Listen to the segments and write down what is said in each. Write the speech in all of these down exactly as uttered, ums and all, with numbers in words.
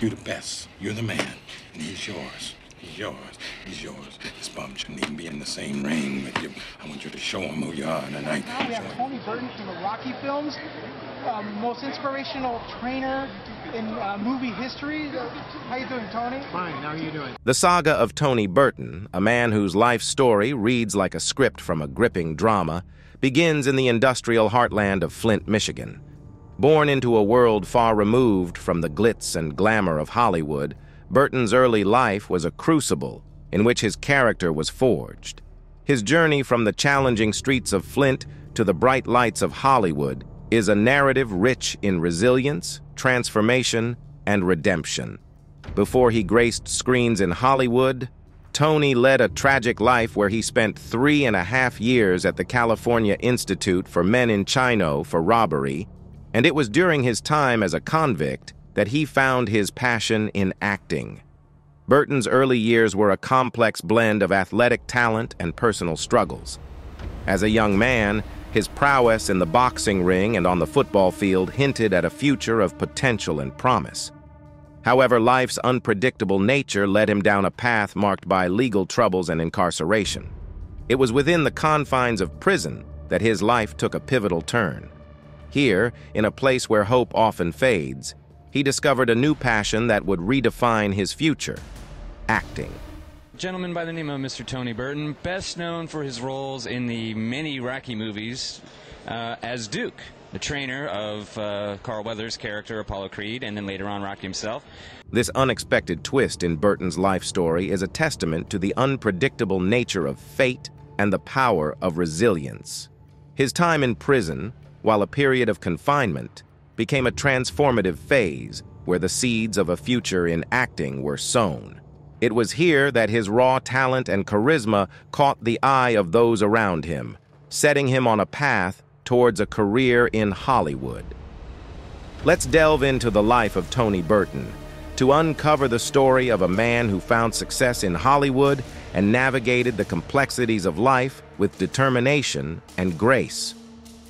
You're the best. You're the man. And he's yours. He's yours. He's yours. This bum shouldn't even be in the same ring with you. I want you to show him who you are tonight. Now we have Tony Burton from the Rocky Films, um, most inspirational trainer in uh, movie history. How you doing, Tony? Fine. How are you doing? The saga of Tony Burton, a man whose life story reads like a script from a gripping drama, begins in the industrial heartland of Flint, Michigan. Born into a world far removed from the glitz and glamour of Hollywood, Burton's early life was a crucible in which his character was forged. His journey from the challenging streets of Flint to the bright lights of Hollywood is a narrative rich in resilience, transformation, and redemption. Before he graced screens in Hollywood, Tony led a tragic life where he spent three and a half years at the California Institute for Men in Chino for robbery, and it was during his time as a convict that he found his passion in acting. Burton's early years were a complex blend of athletic talent and personal struggles. As a young man, his prowess in the boxing ring and on the football field hinted at a future of potential and promise. However, life's unpredictable nature led him down a path marked by legal troubles and incarceration. It was within the confines of prison that his life took a pivotal turn. Here, in a place where hope often fades, he discovered a new passion that would redefine his future: acting. A gentleman by the name of Mister Tony Burton, best known for his roles in the many Rocky movies uh, as Duke, the trainer of uh, Carl Weathers' character, Apollo Creed, and then later on Rocky himself. This unexpected twist in Burton's life story is a testament to the unpredictable nature of fate and the power of resilience. His time in prison, while a period of confinement, became a transformative phase where the seeds of a future in acting were sown. It was here that his raw talent and charisma caught the eye of those around him, setting him on a path towards a career in Hollywood. Let's delve into the life of Tony Burton to uncover the story of a man who found success in Hollywood and navigated the complexities of life with determination and grace.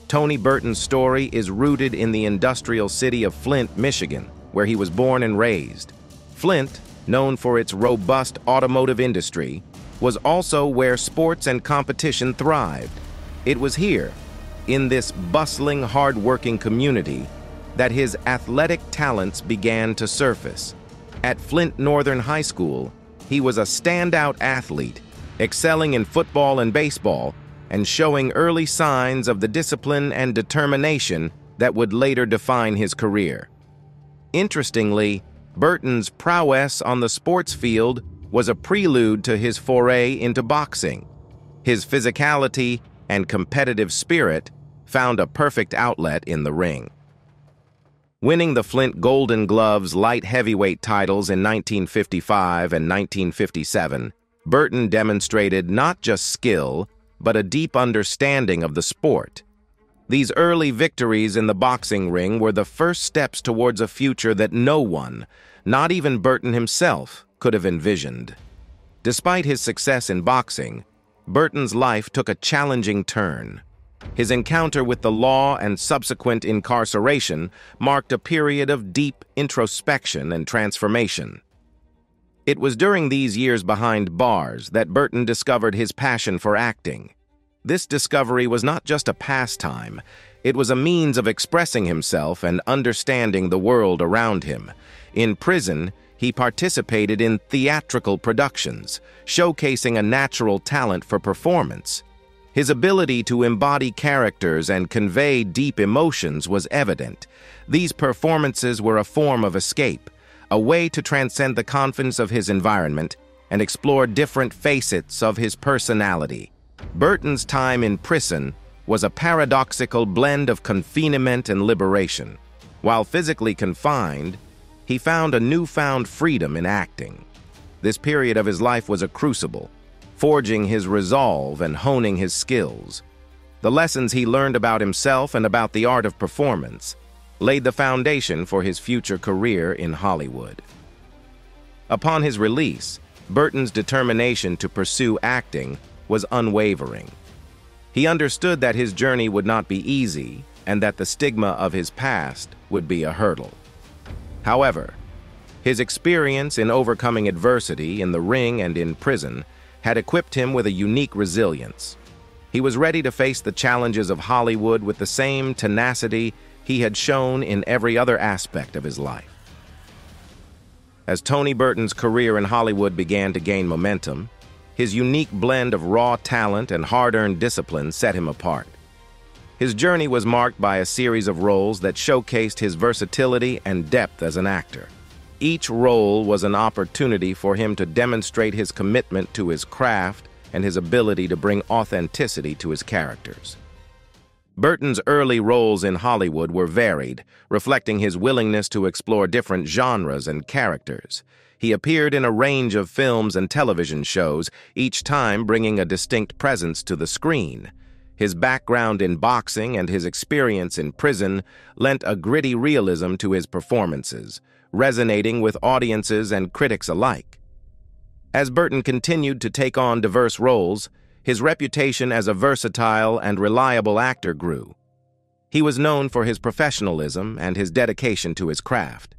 Tony Burton's story is rooted in the industrial city of Flint, Michigan, where he was born and raised. Flint, known for its robust automotive industry, was also where sports and competition thrived. It was here, in this bustling, hard-working community, that his athletic talents began to surface. At Flint Northern High School, he was a standout athlete, excelling in football and baseball, and showing early signs of the discipline and determination that would later define his career. Interestingly, Burton's prowess on the sports field was a prelude to his foray into boxing. His physicality and competitive spirit found a perfect outlet in the ring. Winning the Flint Golden Gloves light heavyweight titles in nineteen fifty-five and nineteen fifty-seven, Burton demonstrated not just skill, but a deep understanding of the sport. These early victories in the boxing ring were the first steps towards a future that no one, not even Burton himself, could have envisioned. Despite his success in boxing, Burton's life took a challenging turn. His encounter with the law and subsequent incarceration marked a period of deep introspection and transformation. It was during these years behind bars that Burton discovered his passion for acting. This discovery was not just a pastime, it was a means of expressing himself and understanding the world around him. In prison, he participated in theatrical productions, showcasing a natural talent for performance. His ability to embody characters and convey deep emotions was evident. These performances were a form of escape, a way to transcend the confines of his environment and explore different facets of his personality. Burton's time in prison was a paradoxical blend of confinement and liberation. While physically confined, he found a newfound freedom in acting. This period of his life was a crucible, forging his resolve and honing his skills. The lessons he learned about himself and about the art of performance laid the foundation for his future career in Hollywood. Upon his release, Burton's determination to pursue acting was unwavering. He understood that his journey would not be easy and that the stigma of his past would be a hurdle. However, His experience in overcoming adversity in the ring and in prison had equipped him with a unique resilience. He was ready to face the challenges of Hollywood with the same tenacity he had shown in every other aspect of his life. As Tony Burton's career in Hollywood began to gain momentum, his unique blend of raw talent and hard-earned discipline set him apart. His journey was marked by a series of roles that showcased his versatility and depth as an actor. Each role was an opportunity for him to demonstrate his commitment to his craft and his ability to bring authenticity to his characters. Burton's early roles in Hollywood were varied, reflecting his willingness to explore different genres and characters. He appeared in a range of films and television shows, each time bringing a distinct presence to the screen. His background in boxing and his experience in prison lent a gritty realism to his performances, resonating with audiences and critics alike. As Burton continued to take on diverse roles, his reputation as a versatile and reliable actor grew. He was known for his professionalism and his dedication to his craft.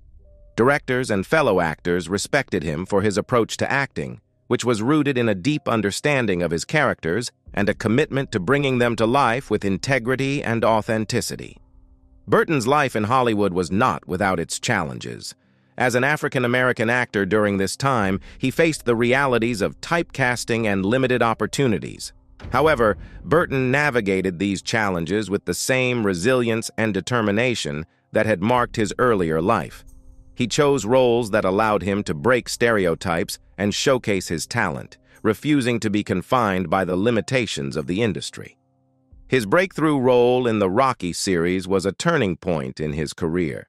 Directors and fellow actors respected him for his approach to acting, which was rooted in a deep understanding of his characters and a commitment to bringing them to life with integrity and authenticity. Burton's life in Hollywood was not without its challenges. As an African-American actor during this time, he faced the realities of typecasting and limited opportunities. However, Burton navigated these challenges with the same resilience and determination that had marked his earlier life. He chose roles that allowed him to break stereotypes and showcase his talent, refusing to be confined by the limitations of the industry. His breakthrough role in the Rocky series was a turning point in his career.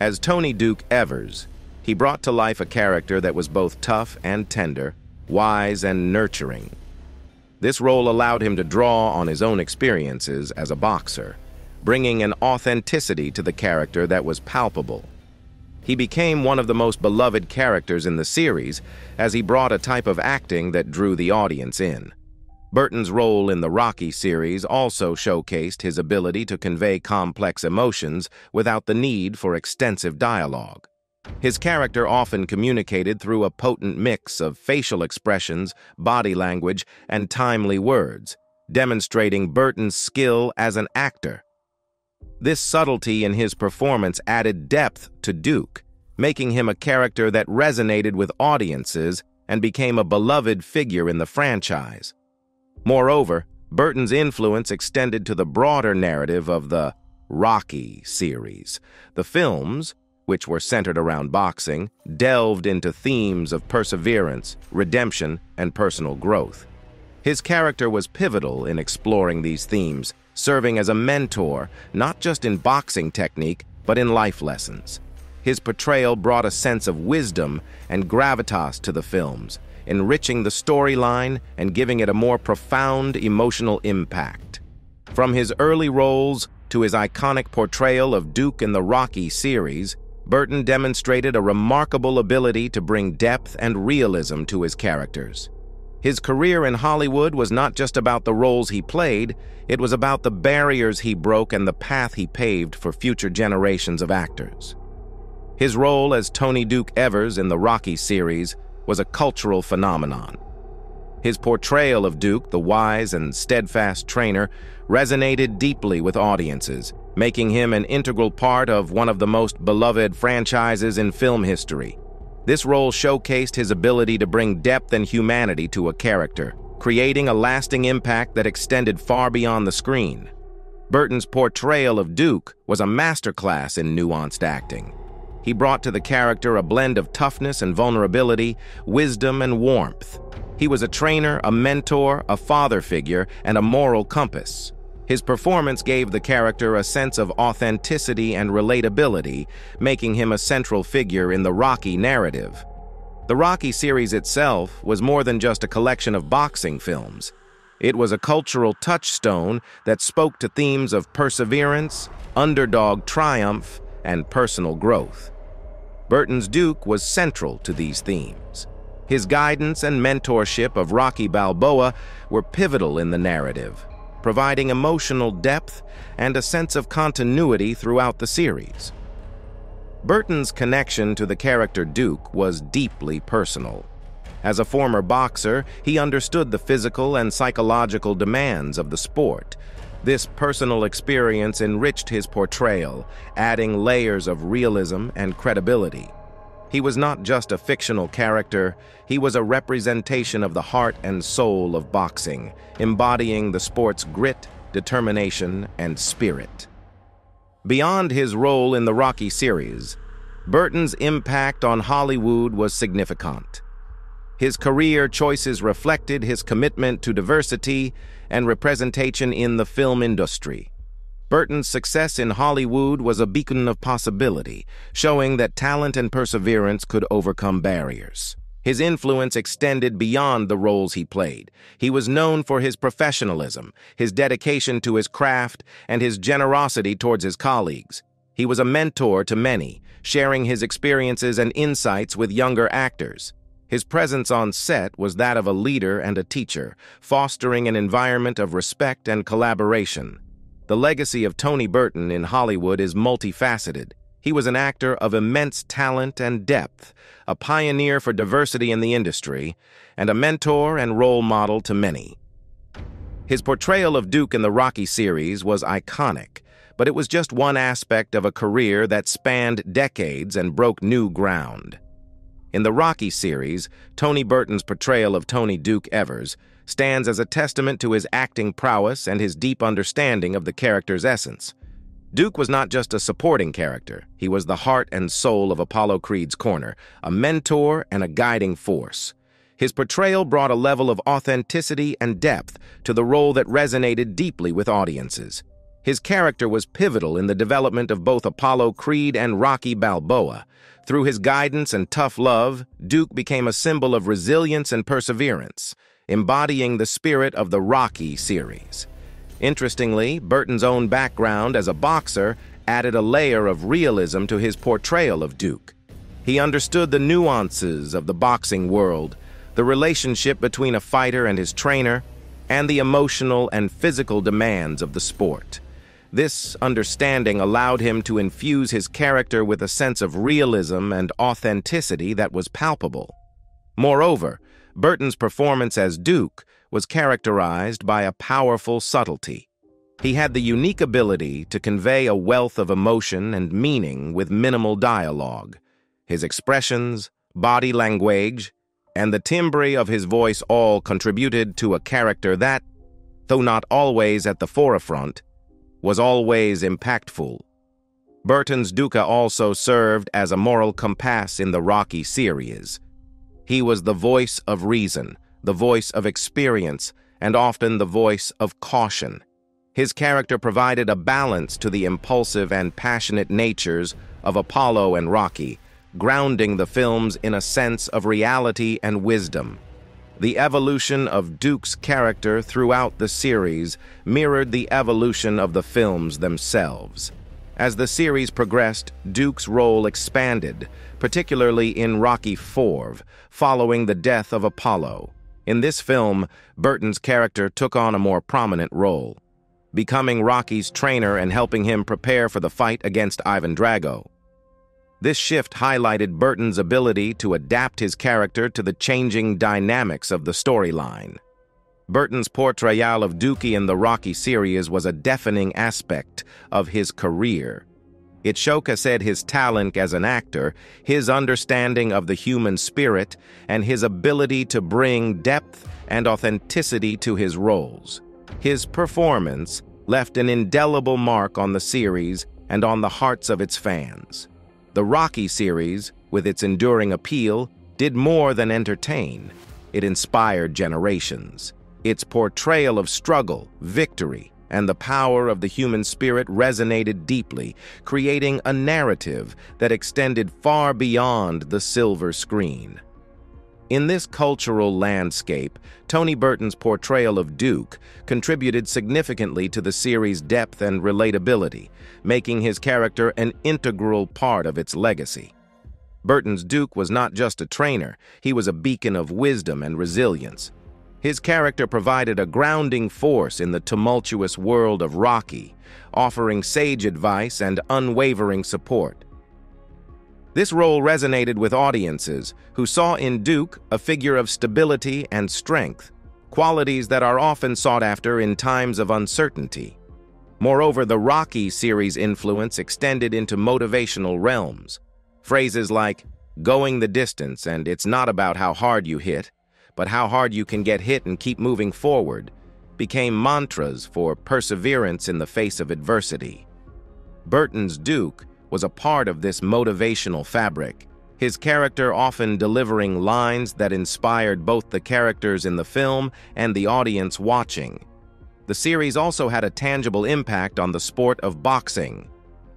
As Tony Duke Evers, he brought to life a character that was both tough and tender, wise and nurturing. This role allowed him to draw on his own experiences as a boxer, bringing an authenticity to the character that was palpable. He became one of the most beloved characters in the series as he brought a type of acting that drew the audience in. Burton's role in the Rocky series also showcased his ability to convey complex emotions without the need for extensive dialogue. His character often communicated through a potent mix of facial expressions, body language, and timely words, demonstrating Burton's skill as an actor. This subtlety in his performance added depth to Duke, making him a character that resonated with audiences and became a beloved figure in the franchise. Moreover, Burton's influence extended to the broader narrative of the Rocky series. The films, which were centered around boxing, delved into themes of perseverance, redemption, and personal growth. His character was pivotal in exploring these themes, serving as a mentor, not just in boxing technique, but in life lessons. His portrayal brought a sense of wisdom and gravitas to the films, enriching the storyline and giving it a more profound emotional impact. From his early roles to his iconic portrayal of Duke in the Rocky series, Burton demonstrated a remarkable ability to bring depth and realism to his characters. His career in Hollywood was not just about the roles he played, it was about the barriers he broke and the path he paved for future generations of actors. His role as Tony Duke Evers in the Rocky series was a cultural phenomenon. His portrayal of Duke, the wise and steadfast trainer, resonated deeply with audiences, making him an integral part of one of the most beloved franchises in film history. This role showcased his ability to bring depth and humanity to a character, creating a lasting impact that extended far beyond the screen. Burton's portrayal of Duke was a masterclass in nuanced acting. He brought to the character a blend of toughness and vulnerability, wisdom and warmth. He was a trainer, a mentor, a father figure, and a moral compass. His performance gave the character a sense of authenticity and relatability, making him a central figure in the Rocky narrative. The Rocky series itself was more than just a collection of boxing films. It was a cultural touchstone that spoke to themes of perseverance, underdog triumph, and personal growth. Burton's Duke was central to these themes. His guidance and mentorship of Rocky Balboa were pivotal in the narrative, providing emotional depth and a sense of continuity throughout the series. Burton's connection to the character Duke was deeply personal. As a former boxer, he understood the physical and psychological demands of the sport. This personal experience enriched his portrayal, adding layers of realism and credibility. He was not just a fictional character, he was a representation of the heart and soul of boxing, embodying the sport's grit, determination, and spirit. Beyond his role in the Rocky series, Burton's impact on Hollywood was significant. His career choices reflected his commitment to diversity and representation in the film industry. Burton's success in Hollywood was a beacon of possibility, showing that talent and perseverance could overcome barriers. His influence extended beyond the roles he played. He was known for his professionalism, his dedication to his craft, and his generosity towards his colleagues. He was a mentor to many, sharing his experiences and insights with younger actors. His presence on set was that of a leader and a teacher, fostering an environment of respect and collaboration. The legacy of Tony Burton in Hollywood is multifaceted. He was an actor of immense talent and depth, a pioneer for diversity in the industry, and a mentor and role model to many. His portrayal of Duke in the Rocky series was iconic, but it was just one aspect of a career that spanned decades and broke new ground. In the Rocky series, Tony Burton's portrayal of Tony Duke Evers stands as a testament to his acting prowess and his deep understanding of the character's essence. Duke was not just a supporting character, he was the heart and soul of Apollo Creed's corner, a mentor and a guiding force. His portrayal brought a level of authenticity and depth to the role that resonated deeply with audiences. His character was pivotal in the development of both Apollo Creed and Rocky Balboa. Through his guidance and tough love, Duke became a symbol of resilience and perseverance, embodying the spirit of the Rocky series. Interestingly, Burton's own background as a boxer added a layer of realism to his portrayal of Duke. He understood the nuances of the boxing world, the relationship between a fighter and his trainer, and the emotional and physical demands of the sport. This understanding allowed him to infuse his character with a sense of realism and authenticity that was palpable. Moreover, Burton's performance as Duke was characterized by a powerful subtlety. He had the unique ability to convey a wealth of emotion and meaning with minimal dialogue. His expressions, body language, and the timbre of his voice all contributed to a character that, though not always at the forefront, was always impactful. Burton's Duke also served as a moral compass in the Rocky series. He was the voice of reason, the voice of experience, and often the voice of caution. His character provided a balance to the impulsive and passionate natures of Apollo and Rocky, grounding the films in a sense of reality and wisdom. The evolution of Duke's character throughout the series mirrored the evolution of the films themselves. As the series progressed, Duke's role expanded, particularly in Rocky four, following the death of Apollo. In this film, Burton's character took on a more prominent role, becoming Rocky's trainer and helping him prepare for the fight against Ivan Drago. This shift highlighted Burton's ability to adapt his character to the changing dynamics of the storyline. Burton's portrayal of Duke in the Rocky series was a defining aspect of his career. It showcased his talent as an actor, his understanding of the human spirit, and his ability to bring depth and authenticity to his roles. His performance left an indelible mark on the series and on the hearts of its fans. The Rocky series, with its enduring appeal, did more than entertain. It inspired generations. Its portrayal of struggle, victory, and the power of the human spirit resonated deeply, creating a narrative that extended far beyond the silver screen. In this cultural landscape, Tony Burton's portrayal of Duke contributed significantly to the series' depth and relatability, making his character an integral part of its legacy. Burton's Duke was not just a trainer, he was a beacon of wisdom and resilience. His character provided a grounding force in the tumultuous world of Rocky, offering sage advice and unwavering support. This role resonated with audiences, who saw in Duke a figure of stability and strength, qualities that are often sought after in times of uncertainty. Moreover, the Rocky series' influence extended into motivational realms. Phrases like, "going the distance" and "it's not about how hard you hit, but how hard you can get hit and keep moving forward," became mantras for perseverance in the face of adversity. Burton's Duke was a part of this motivational fabric, his character often delivering lines that inspired both the characters in the film and the audience watching. The series also had a tangible impact on the sport of boxing.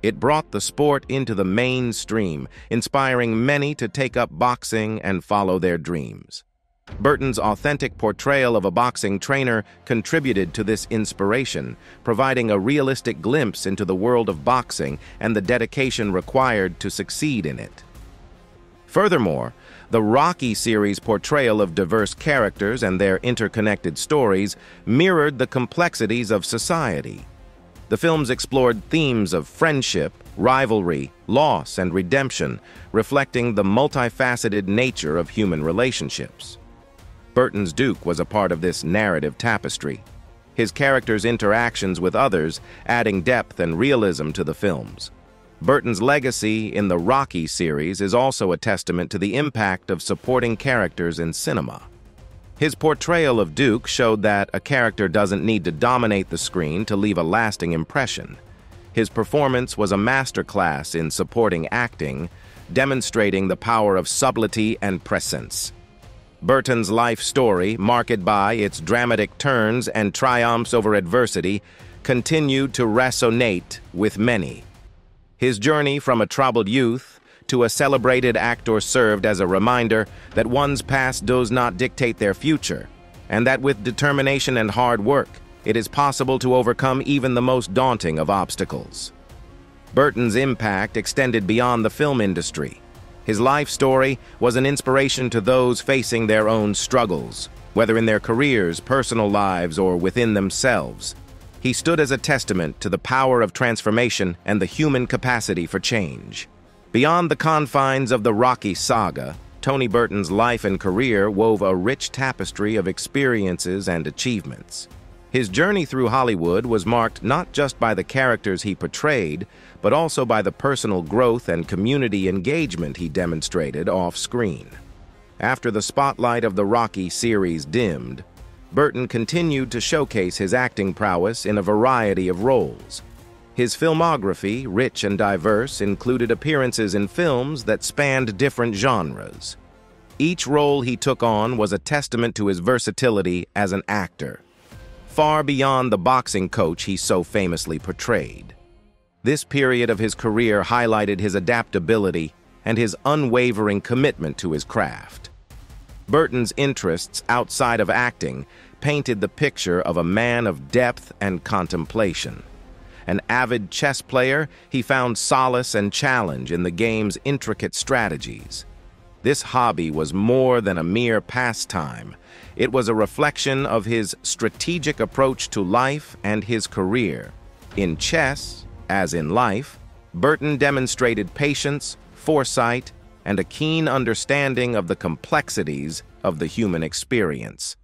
It brought the sport into the mainstream, inspiring many to take up boxing and follow their dreams. Burton's authentic portrayal of a boxing trainer contributed to this inspiration, providing a realistic glimpse into the world of boxing and the dedication required to succeed in it. Furthermore, the Rocky series' portrayal of diverse characters and their interconnected stories mirrored the complexities of society. The films explored themes of friendship, rivalry, loss, and redemption, reflecting the multifaceted nature of human relationships. Burton's Duke was a part of this narrative tapestry, his character's interactions with others adding depth and realism to the films. Burton's legacy in the Rocky series is also a testament to the impact of supporting characters in cinema. His portrayal of Duke showed that a character doesn't need to dominate the screen to leave a lasting impression. His performance was a masterclass in supporting acting, demonstrating the power of subtlety and presence. Burton's life story, marked by its dramatic turns and triumphs over adversity, continued to resonate with many. His journey from a troubled youth to a celebrated actor served as a reminder that one's past does not dictate their future, and that with determination and hard work, it is possible to overcome even the most daunting of obstacles. Burton's impact extended beyond the film industry. His life story was an inspiration to those facing their own struggles, whether in their careers, personal lives, or within themselves. He stood as a testament to the power of transformation and the human capacity for change. Beyond the confines of the Rocky saga, Tony Burton's life and career wove a rich tapestry of experiences and achievements. His journey through Hollywood was marked not just by the characters he portrayed, but also by the personal growth and community engagement he demonstrated off-screen. After the spotlight of the Rocky series dimmed, Burton continued to showcase his acting prowess in a variety of roles. His filmography, rich and diverse, included appearances in films that spanned different genres. Each role he took on was a testament to his versatility as an actor, far beyond the boxing coach he so famously portrayed. This period of his career highlighted his adaptability and his unwavering commitment to his craft. Burton's interests outside of acting painted the picture of a man of depth and contemplation. An avid chess player, he found solace and challenge in the game's intricate strategies. This hobby was more than a mere pastime. It was a reflection of his strategic approach to life and his career. In chess, as in life, Burton demonstrated patience, foresight, and a keen understanding of the complexities of the human experience.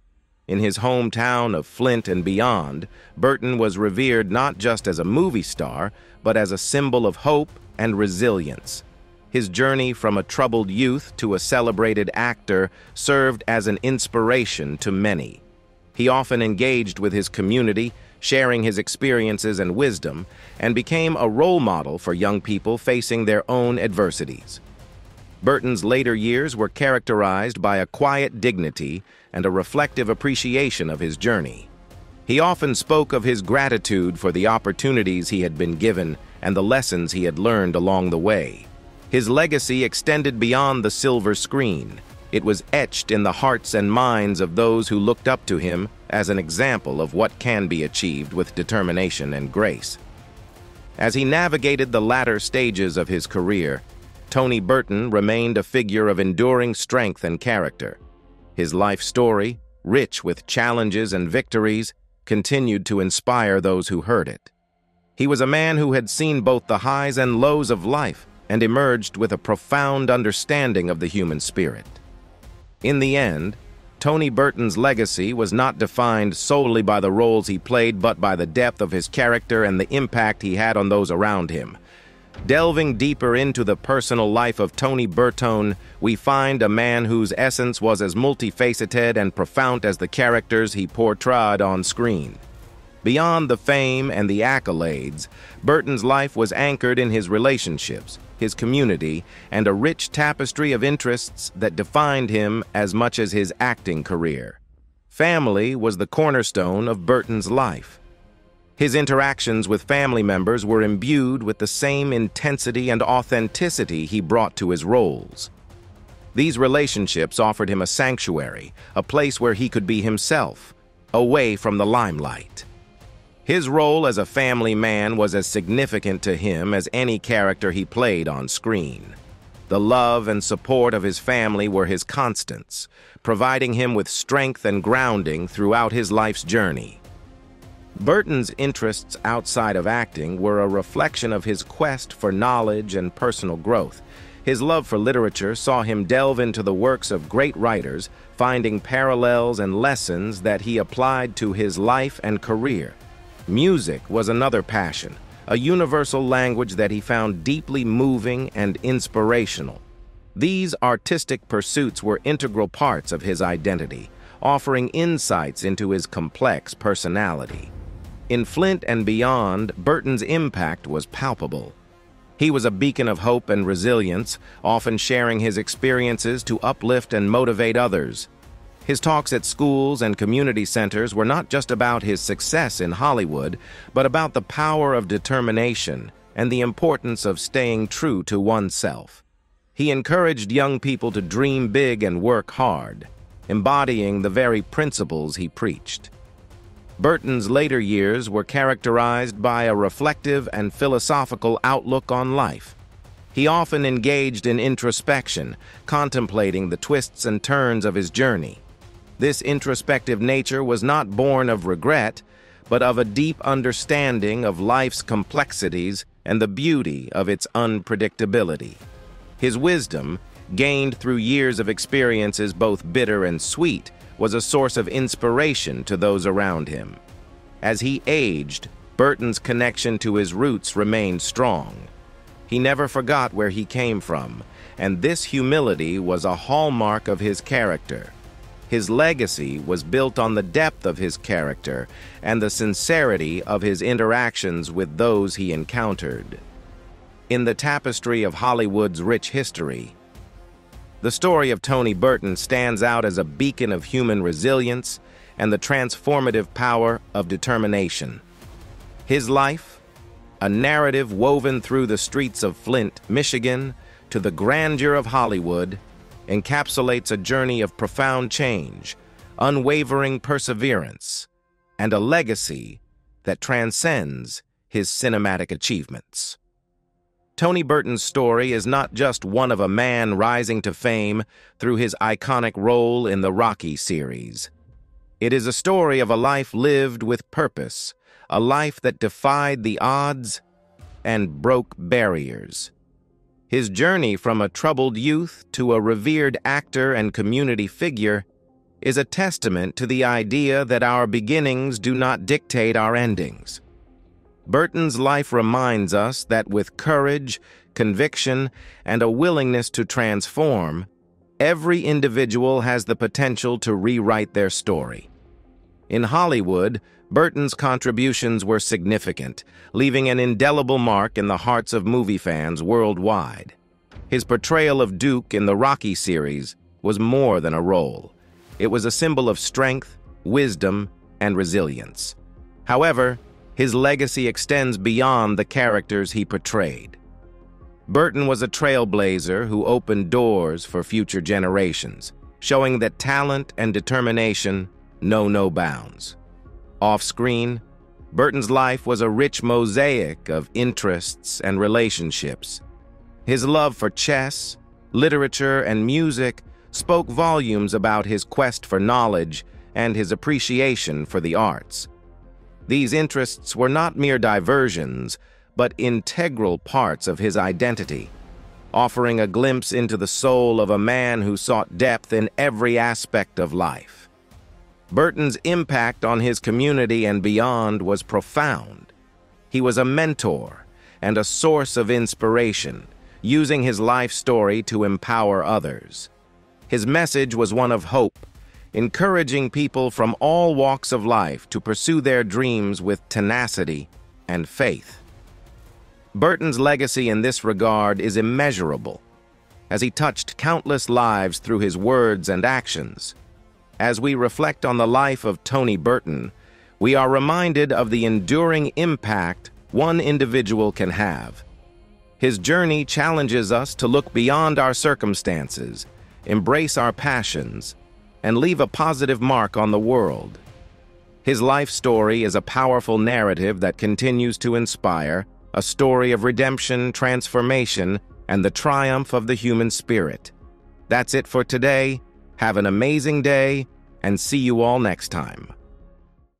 In his hometown of Flint and beyond, Burton was revered not just as a movie star, but as a symbol of hope and resilience. His journey from a troubled youth to a celebrated actor served as an inspiration to many. He often engaged with his community, sharing his experiences and wisdom, and became a role model for young people facing their own adversities. Burton's later years were characterized by a quiet dignity and a reflective appreciation of his journey. He often spoke of his gratitude for the opportunities he had been given and the lessons he had learned along the way. His legacy extended beyond the silver screen. It was etched in the hearts and minds of those who looked up to him as an example of what can be achieved with determination and grace. As he navigated the latter stages of his career, Tony Burton remained a figure of enduring strength and character. His life story, rich with challenges and victories, continued to inspire those who heard it. He was a man who had seen both the highs and lows of life, and emerged with a profound understanding of the human spirit. In the end, Tony Burton's legacy was not defined solely by the roles he played, but by the depth of his character and the impact he had on those around him. Delving deeper into the personal life of Tony Burton, we find a man whose essence was as multifaceted and profound as the characters he portrayed on screen. Beyond the fame and the accolades, Burton's life was anchored in his relationships, his community, and a rich tapestry of interests that defined him as much as his acting career. Family was the cornerstone of Burton's life. His interactions with family members were imbued with the same intensity and authenticity he brought to his roles. These relationships offered him a sanctuary, a place where he could be himself, away from the limelight. His role as a family man was as significant to him as any character he played on screen. The love and support of his family were his constants, providing him with strength and grounding throughout his life's journey. Burton's interests outside of acting were a reflection of his quest for knowledge and personal growth. His love for literature saw him delve into the works of great writers, finding parallels and lessons that he applied to his life and career. Music was another passion, a universal language that he found deeply moving and inspirational. These artistic pursuits were integral parts of his identity, offering insights into his complex personality. In Flint and beyond, Burton's impact was palpable. He was a beacon of hope and resilience, often sharing his experiences to uplift and motivate others. His talks at schools and community centers were not just about his success in Hollywood, but about the power of determination and the importance of staying true to oneself. He encouraged young people to dream big and work hard, embodying the very principles he preached. Burton's later years were characterized by a reflective and philosophical outlook on life. He often engaged in introspection, contemplating the twists and turns of his journey. This introspective nature was not born of regret, but of a deep understanding of life's complexities and the beauty of its unpredictability. His wisdom, gained through years of experiences both bitter and sweet, was a source of inspiration to those around him. As he aged, Burton's connection to his roots remained strong. He never forgot where he came from, and this humility was a hallmark of his character. His legacy was built on the depth of his character and the sincerity of his interactions with those he encountered. In the tapestry of Hollywood's rich history, the story of Tony Burton stands out as a beacon of human resilience and the transformative power of determination. His life, a narrative woven through the streets of Flint, Michigan, to the grandeur of Hollywood, encapsulates a journey of profound change, unwavering perseverance, and a legacy that transcends his cinematic achievements. Tony Burton's story is not just one of a man rising to fame through his iconic role in the Rocky series. It is a story of a life lived with purpose, a life that defied the odds and broke barriers. His journey from a troubled youth to a revered actor and community figure is a testament to the idea that our beginnings do not dictate our endings. Burton's life reminds us that with courage, conviction, and a willingness to transform, every individual has the potential to rewrite their story. In Hollywood, Burton's contributions were significant, leaving an indelible mark in the hearts of movie fans worldwide. His portrayal of Duke in the Rocky series was more than a role. It was a symbol of strength, wisdom, and resilience. However, his legacy extends beyond the characters he portrayed. Burton was a trailblazer who opened doors for future generations, showing that talent and determination know no bounds. Off-screen, Burton's life was a rich mosaic of interests and relationships. His love for chess, literature, and music spoke volumes about his quest for knowledge and his appreciation for the arts. These interests were not mere diversions, but integral parts of his identity, offering a glimpse into the soul of a man who sought depth in every aspect of life. Burton's impact on his community and beyond was profound. He was a mentor and a source of inspiration, using his life story to empower others. His message was one of hope, encouraging people from all walks of life to pursue their dreams with tenacity and faith. Burton's legacy in this regard is immeasurable, as he touched countless lives through his words and actions. As we reflect on the life of Tony Burton, we are reminded of the enduring impact one individual can have. His journey challenges us to look beyond our circumstances, embrace our passions, and leave a positive mark on the world. His life story is a powerful narrative that continues to inspire, a story of redemption, transformation, and the triumph of the human spirit. That's it for today. Have an amazing day, and see you all next time.